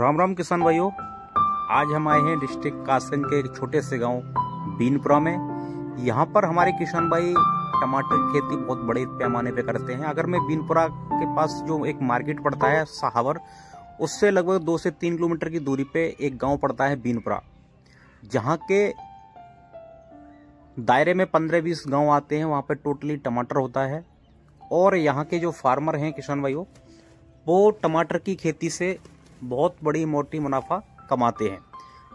राम राम किसान भाइयों, आज हम आए हैं डिस्ट्रिक्ट कासगंज के एक छोटे से गांव बीनपुरा में। यहाँ पर हमारे किसान भाई टमाटर की खेती बहुत बड़े पैमाने पे करते हैं। अगर मैं बीनपुरा के पास जो एक मार्केट पड़ता है साहवर, उससे लगभग 2 से 3 किलोमीटर की दूरी पे एक गांव पड़ता है बीनपुरा, जहाँ के दायरे में 15-20 गाँव आते हैं। वहाँ पर टोटली टमाटर होता है और यहाँ के जो फार्मर हैं किसान भाइयों, वो टमाटर की खेती से बहुत बड़ी मोटी मुनाफा कमाते हैं।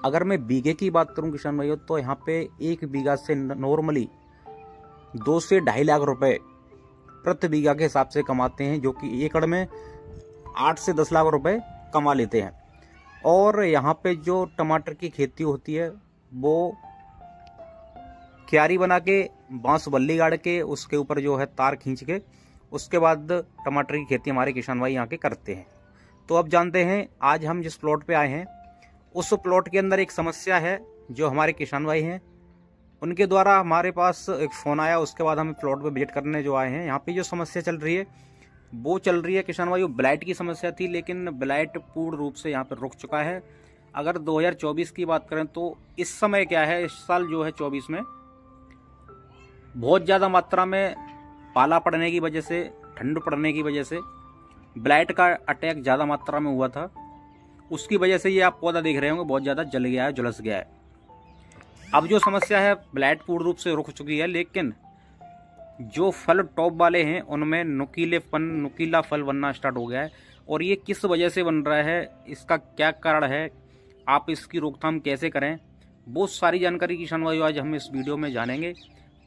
अगर मैं बीघे की बात करूं किसान भाइयों, तो यहाँ पे एक बीघा से नॉर्मली 2 से 2.5 लाख रुपए प्रति बीघा के हिसाब से कमाते हैं, जो कि एकड़ में 8 से 10 लाख रुपए कमा लेते हैं। और यहाँ पे जो टमाटर की खेती होती है, वो क्यारी बना के बांस बल्ली गाड़ के उसके ऊपर जो है तार खींच के उसके बाद टमाटर की खेती हमारे किसान भाई यहाँ के करते हैं। तो अब जानते हैं आज हम जिस प्लॉट पे आए हैं उस प्लॉट के अंदर एक समस्या है जो हमारे किसान भाई हैं उनके द्वारा हमारे पास एक फ़ोन आया। उसके बाद हम प्लॉट पे विजिट करने जो आए हैं, यहाँ पे जो समस्या चल रही है वो चल रही है किसान भाई, वो ब्लाइट की समस्या थी, लेकिन ब्लाइट पूर्ण रूप से यहाँ पर रुक चुका है। अगर 2024 की बात करें तो इस समय क्या है, इस साल जो है 24 में बहुत ज़्यादा मात्रा में पाला पड़ने की वजह से, ठंड पड़ने की वजह से ब्लाइट का अटैक ज़्यादा मात्रा में हुआ था। उसकी वजह से ये आप पौधा देख रहे होंगे बहुत ज़्यादा जल गया है, झुलस गया है। अब जो समस्या है ब्लाइट पूर्ण रूप से रुक चुकी है, लेकिन जो फल टॉप वाले हैं उनमें नुकीला फल बनना स्टार्ट हो गया है। और ये किस वजह से बन रहा है, इसका क्या कारण है, आप इसकी रोकथाम कैसे करें, वो सारी जानकारी किसान भाई आज हम इस वीडियो में जानेंगे।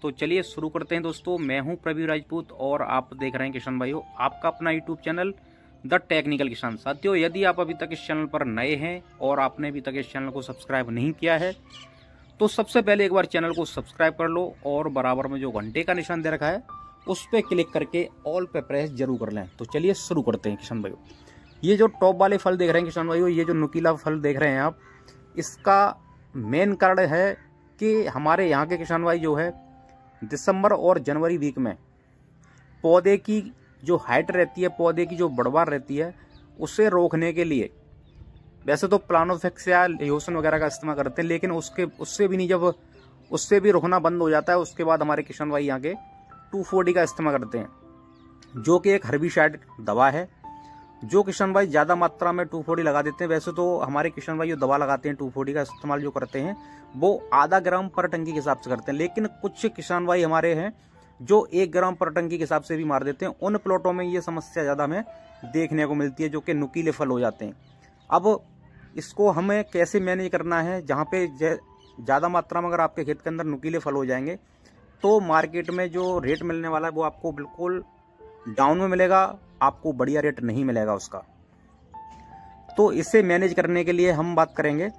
तो चलिए शुरू करते हैं दोस्तों। मैं हूं प्रवीण राजपूत और आप देख रहे हैं किसान भाइयों आपका अपना यूट्यूब चैनल द टेक्निकल किसान। साथियों, यदि आप अभी तक इस चैनल पर नए हैं और आपने अभी तक इस चैनल को सब्सक्राइब नहीं किया है तो सबसे पहले एक बार चैनल को सब्सक्राइब कर लो और बराबर में जो घंटे का निशान दे रखा है उस पर क्लिक करके ऑल पे प्रेस जरूर कर लें। तो चलिए शुरू करते हैं किसान भाइयों। ये जो टॉप वाले फल देख रहे हैं किसान भाइयों, ये जो नुकीला फल देख रहे हैं आप, इसका मेन कारण है कि हमारे यहाँ के किसान भाई जो है दिसंबर और जनवरी वीक में पौधे की जो हाइट रहती है, पौधे की जो बढ़वार रहती है, उसे रोकने के लिए वैसे तो प्लानोफिक्स या लियोसन वगैरह का इस्तेमाल करते हैं, लेकिन उससे भी रुकना बंद हो जाता है। उसके बाद हमारे किसान भाई यहाँ के 2,4-D का इस्तेमाल करते हैं, जो कि एक हर्बिसाइड दवा है, जो किसान भाई ज़्यादा मात्रा में 2,4-D लगा देते हैं। वैसे तो हमारे किसान भाई जो दवा लगाते हैं 2,4-D का इस्तेमाल जो करते हैं वो आधा ग्राम पर टंकी के हिसाब से करते हैं, लेकिन कुछ किसान भाई हमारे हैं जो 1 ग्राम पर टंकी के हिसाब से भी मार देते हैं। उन प्लॉटों में ये समस्या ज़्यादा हमें देखने को मिलती है, जो कि नुकीले फल हो जाते हैं। अब इसको हमें कैसे मैनेज करना है, जहाँ पे ज़्यादा मात्रा में अगर आपके खेत के अंदर नुकीले फल हो जाएंगे तो मार्केट में जो रेट मिलने वाला है वो आपको बिल्कुल डाउन में मिलेगा, आपको बढ़िया रेट नहीं मिलेगा उसका। तो इसे मैनेज करने के लिए हम बात करेंगे।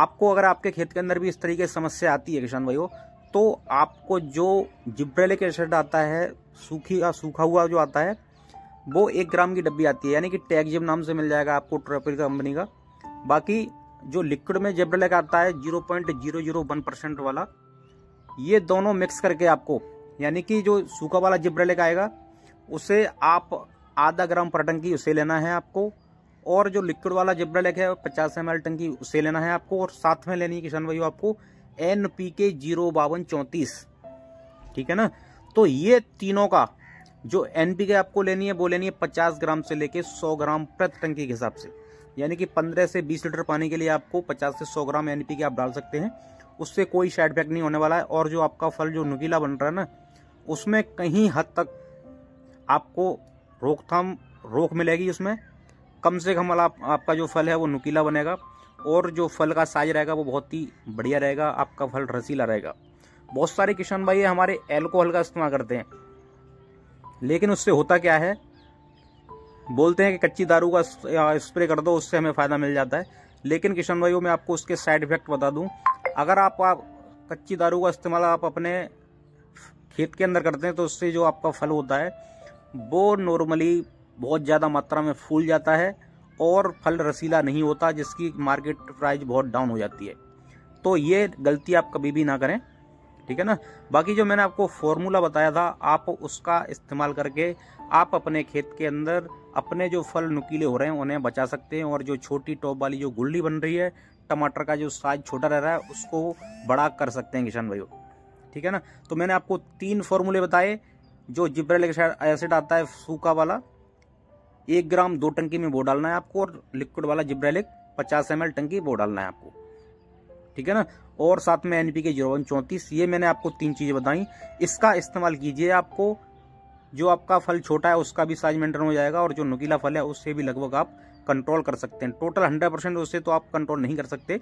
आपको अगर आपके खेत के अंदर भी इस तरीके की समस्या आती है किसान भाइयों, तो आपको जो जिब्रेलिक एसिड आता है, सूखा हुआ जो आता है, वो 1 ग्राम की डब्बी आती है, यानी कि टैगजिम नाम से मिल जाएगा आपको, ट्रेपिल कंपनी का। बाकी जो लिक्विड में जिब्रेलिक आता है 0.001% वाला, ये दोनों मिक्स करके आपको, यानी कि जो सूखा वाला जिब्रेलिक आएगा उसे आप आधा ग्राम पर टंकी उसे लेना है आपको, और जो लिक्विड वाला जिब्रेलिक है 50 ml टंकी उसे लेना है आपको, और साथ में लेनी है किसान भाइयों आपको NPK 05234, ठीक है ना। तो ये तीनों का जो NPK आपको लेनी है वो लेनी है 50 ग्राम से लेके 100 ग्राम प्रति टंकी के हिसाब से, यानी कि 15 से 20 लीटर पानी के लिए आपको 50 से 100 ग्राम NPK आप डाल सकते हैं। उससे कोई साइड इफेक्ट नहीं होने वाला है। और जो आपका फल जो नुकीला बन रहा है ना, उसमें कहीं हद तक आपको रोक मिलेगी। उसमें कम से कम आपका जो फल है वो नुकीला बनेगा, और जो फल का साइज रहेगा वो बहुत ही बढ़िया रहेगा, आपका फल रसीला रहेगा। बहुत सारे किसान भाई हमारे एल्कोहल का इस्तेमाल करते हैं, लेकिन उससे होता क्या है, बोलते हैं कि कच्ची दारू का स्प्रे कर दो, उससे हमें फ़ायदा मिल जाता है। लेकिन किसान भाइयों, मैं आपको उसके साइड इफेक्ट बता दूँ। अगर आप कच्ची दारू का इस्तेमाल आप अपने खेत के अंदर करते हैं तो उससे जो आपका फल होता है वो नॉर्मली बहुत ज़्यादा मात्रा में फूल जाता है और फल रसीला नहीं होता, जिसकी मार्केट प्राइस बहुत डाउन हो जाती है। तो ये गलती आप कभी भी ना करें, ठीक है ना। बाकी जो मैंने आपको फॉर्मूला बताया था, आप उसका इस्तेमाल करके आप अपने खेत के अंदर अपने जो फल नुकीले हो रहे हैं उन्हें बचा सकते हैं, और जो छोटी टॉप वाली जो गुल्ली बन रही है, टमाटर का जो साइज छोटा रह रहा है उसको बड़ा कर सकते हैं किसान भाइयों, ठीक है ना। तो मैंने आपको 3 फॉर्मूले बताए, जो जिब्रेलिक एसिड आता है सूखा वाला 1 ग्राम 2 टंकी में वो डालना है आपको, और लिक्विड वाला जिब्रेलिक 50 ml टंकी वो डालना है आपको, ठीक है ना। और साथ में NPK 0.34, ये मैंने आपको 3 चीज़ें बताई। इसका इस्तेमाल कीजिए, आपको जो आपका फल छोटा है उसका भी साइज मेंटेन हो जाएगा, और जो नुकीला फल है उससे भी लगभग आप कंट्रोल कर सकते हैं। टोटल 100% उससे तो आप कंट्रोल नहीं कर सकते,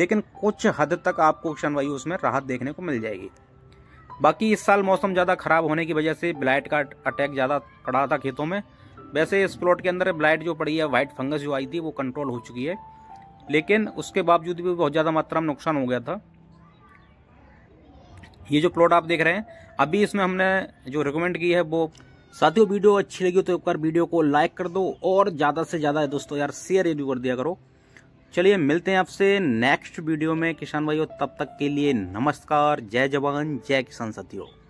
लेकिन कुछ हद तक आपको किसान भाई उसमें राहत देखने को मिल जाएगी। बाकी इस साल मौसम ज़्यादा खराब होने की वजह से ब्लाइट का अटैक ज़्यादा पड़ा था खेतों में। वैसे इस प्लॉट के अंदर ब्लाइट जो पड़ी है, वाइट फंगस जो आई थी, वो कंट्रोल हो चुकी है, लेकिन उसके बावजूद भी बहुत ज़्यादा मात्रा में नुकसान हो गया था। ये जो प्लॉट आप देख रहे हैं अभी, इसमें हमने जो रिकमेंड की है वो। साथियों, वीडियो अच्छी लगी तो एक बार वीडियो को लाइक कर दो, और ज़्यादा से ज़्यादा दोस्तों यार शेयर भी कर दिया करो। चलिए मिलते हैं आपसे नेक्स्ट वीडियो में किसान भाइयों, तब तक के लिए नमस्कार। जय जवान, जय किसान साथियों।